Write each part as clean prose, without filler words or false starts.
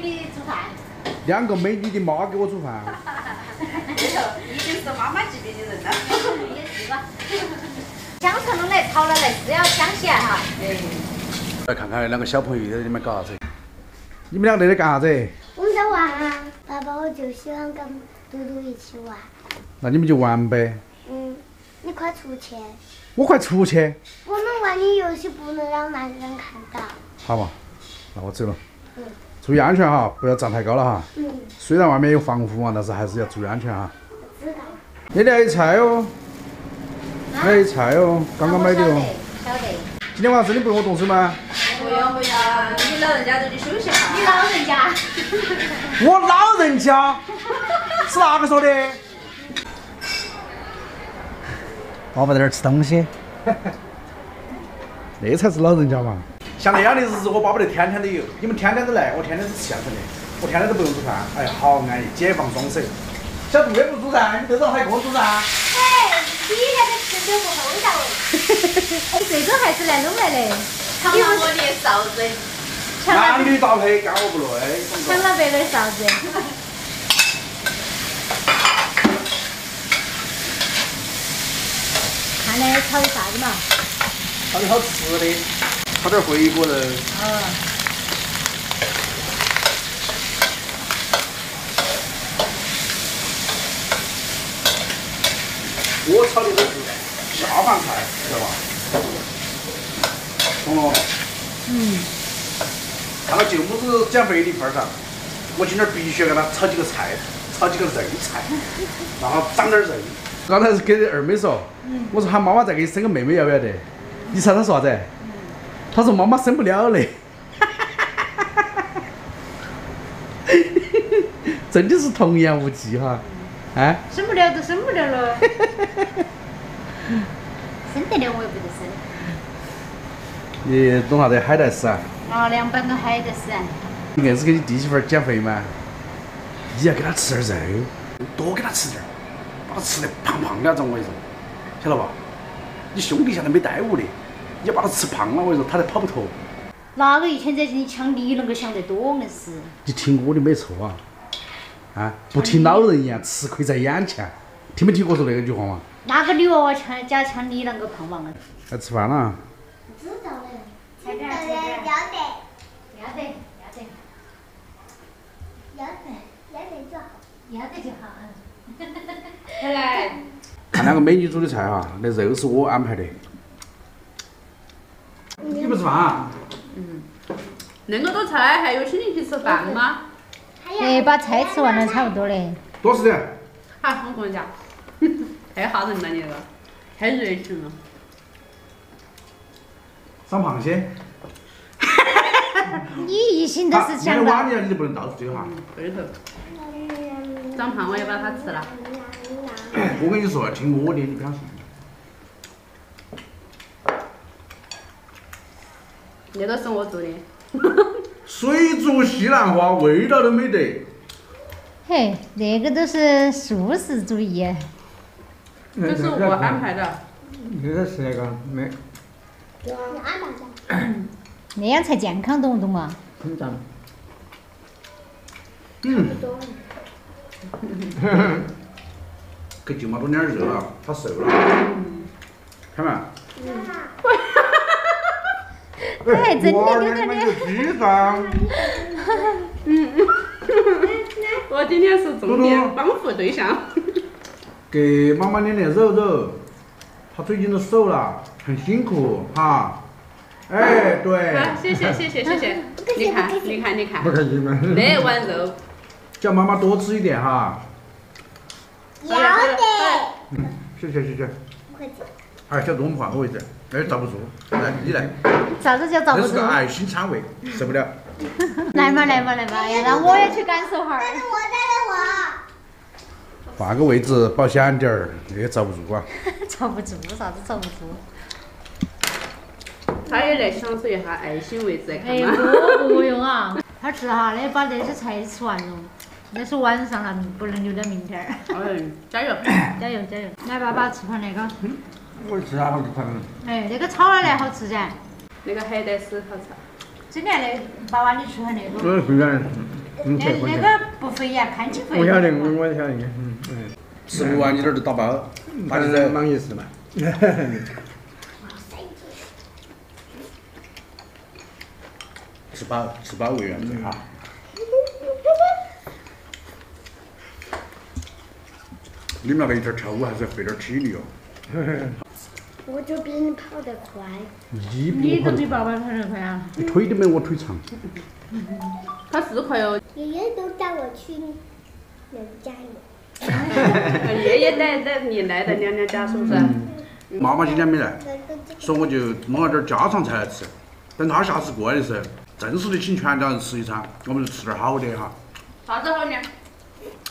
给你煮饭。两个妹，你的妈给我煮饭。没有，已经是妈妈级别的人了。也是吧。香肠弄来炒了来是要香些哈。对。来看看两个小朋友在里面搞啥子？你们两个在干啥子？我们在玩啊。爸爸，我就喜欢跟嘟嘟一起玩。那你们就玩呗。嗯，你快出去。我快出去。我们玩的游戏不能让男人看到。好嘛，那我走了。嗯。注意安全哈，不要站太高了哈。嗯。虽然外面有防护网，但是还是要注意安全哈。知道。那里还有菜哦。还有菜哦，刚刚买的哦。晓得。今天晚上真的不用我动手吗？不要，你老人家都得休息哈。你老人家。我老人家是哪个说的？我们在这儿吃东西，那才是老人家嘛。像那样的日子，我巴不得天天都有。你们天天都来，我天天都吃现成的，我天天都不用煮饭，哎，好安逸，解放双手。小杜也不煮噻，你队长还给我煮噻。哎，你那个吃的不厚道哎。哎，这个还是来弄来的，抢了我的臊子。男女搭配，干我不累。抢了别个的臊子。看嘞，炒的啥子嘛？炒的好吃的，炒点回锅肉。嗯。我炒的都是下饭菜，知道吧？懂了。嗯。看到舅母子减肥的份上，我今天必须给他炒几个菜，炒几个肉菜，然后长点肉。刚才是给二妹说，我说喊妈妈再给你生个妹妹要不要得？你猜她说啥子？她说妈妈生不了嘞。真的是童言无忌哈，哎。生不了都生不了了。生得了我也不得生。你懂啥子海带丝啊？哦，凉拌个海带丝啊。你硬是给你弟媳妇减肥吗？你要给她吃点肉，多给她吃点儿。他吃得胖胖的，我跟你说，晓得吧？你兄弟现在没待遇的，你把他吃胖了，我跟你说，他都跑不脱。哪个一天在这里抢你能够想得多硬是？你听我的没错啊，啊，不听老人言，吃亏在眼前。听没听我说那句话嘛？哪个女娃娃家抢你能够胖嘛？来吃饭了。知道了，吃点吃点。要得就好。来，看两个美女煮的菜哈，那肉是我安排的。你不吃饭啊？嗯。那么多菜，还有心情去吃饭吗？哎，把菜吃完了差不多嘞。多吃点。好，我跟你讲，太吓人了，你这个，太热情了。长螃蟹。你一心都是想到。你就不能到处丢哈。对头。长胖我也把它吃了。我跟你说，听我的，你不要信。那个是我做的。水煮西兰花，味道都没得。嘿，那个都是素食主义。这是我安排的。那个是那个没。我安排的。那样才健康，懂不懂嘛？很赞。嗯。给舅妈多点热了，她瘦了，看嘛。哎，真的真的。我今天是重点帮扶对象。给妈妈练练肉，她最近都瘦了，很辛苦哈。哎，对。好，谢谢。你看。不开心吗？那碗肉。叫妈妈多吃一点哈。要得。谢谢。哎，小杜，我们换个位置，哎，遭不住。来，你来。啥子叫遭不住？这是个爱心餐位，受不了。来嘛，哎呀，那我也去感受哈。带着我。换个位置，保险点儿，也遭不住啊。啥子遭不住？他也来享受一下爱心位置，看嘛。哎，我用啊。他吃哈，那把这些菜吃完了，那是晚上了，不能留到明天儿。哎，加油！来，爸爸吃盘那个。我吃啊，好吃盘。哎，那个炒了嘞，好吃噻。那个海带丝好吃。真的嘞，爸爸你吃盘那个。我也是这样。那个不费呀，看起费。我晓得，我晓得，15万一点就打包，他就在忙意思嘛。十八为原则啊。你们那个一点臭，我还是费点体力哦。我就比你跑得快。你都比爸爸跑得快啊？你腿都没我腿长。他是快哦。爷爷都带我去娘家了。爷爷带你来的娘家是不是？妈妈今天没来，所以我就弄了点家常菜来吃。等他下次过来的时候，正式的请全家人吃一餐，我们就吃点好的哈。啥子好的？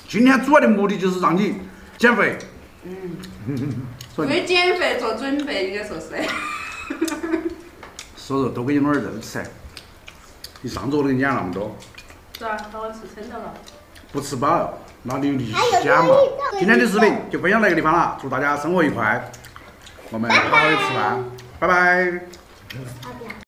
今天主要的目的就是让你减肥。为减肥做准备，应该说是。所以说，多给你弄点肉吃。你上周都给你养那么多。是啊，把我吃撑到了。不吃饱，那你有力气减嘛？今天的视频就分享到这个地方了，祝大家生活愉快，我们好好的吃饭，拜拜。